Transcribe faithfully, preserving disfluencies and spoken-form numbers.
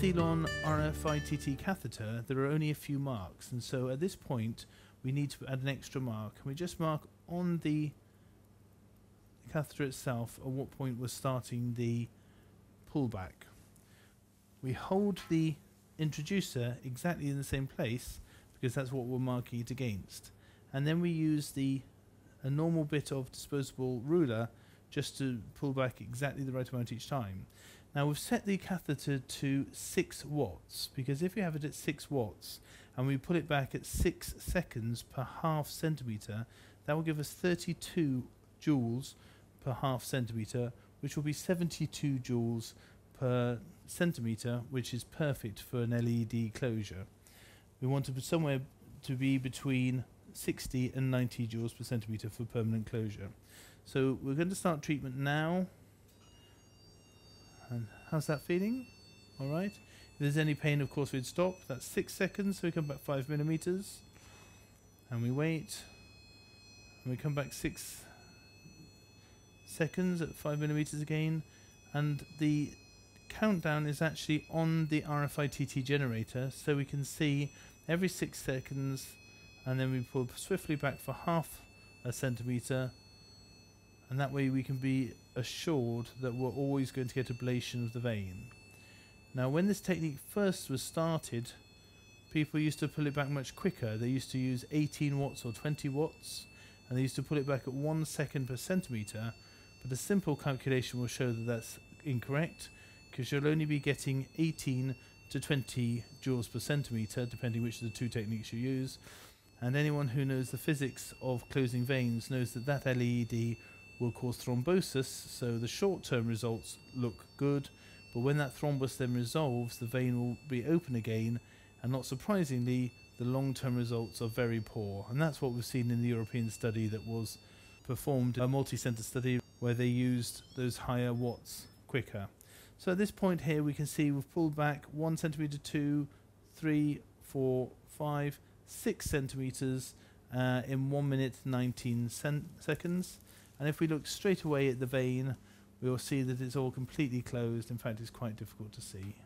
Celon R F I T T catheter, there are only a few marks, and so at this point we need to add an extra mark, and we just mark on the catheter itself at what point we're starting the pullback. We hold the introducer exactly in the same place because that's what we're marking it against, and then we use the a normal bit of disposable ruler just to pull back exactly the right amount each time. Now we've set the catheter to six watts, because if you have it at six watts and we pull it back at six seconds per half centimetre, that will give us thirty-two joules per half centimetre, which will be seventy-two joules per centimetre, which is perfect for an L E D closure. We want to put somewhere to be between sixty and ninety joules per centimetre for permanent closure. So we're going to start treatment now. And how's that feeling? All right. If there's any pain, of course, we'd stop. That's six seconds, so we come back five millimeters, and we wait, and we come back six seconds at five millimeters again, and the countdown is actually on the R F I T T generator, so we can see every six seconds, and then we pull swiftly back for half a centimeter. And that way we can be assured that we're always going to get ablation of the vein. Now, when this technique first was started, people used to pull it back much quicker. They used to use eighteen watts or twenty watts, and they used to pull it back at one second per centimetre, but a simple calculation will show that that's incorrect, because you'll only be getting eighteen to twenty joules per centimetre, depending which of the two techniques you use, and anyone who knows the physics of closing veins knows that that L E D will cause thrombosis, so the short-term results look good, but when that thrombus then resolves, the vein will be open again, and not surprisingly, the long-term results are very poor. And that's what we've seen in the European study that was performed, a multi-centre study where they used those higher watts quicker. So at this point here, we can see we've pulled back one centimetre, two, three, four, five, six centimetres uh, in one minute, nineteen seconds. And if we look straight away at the vein, we will see that it's all completely closed. In fact, it's quite difficult to see.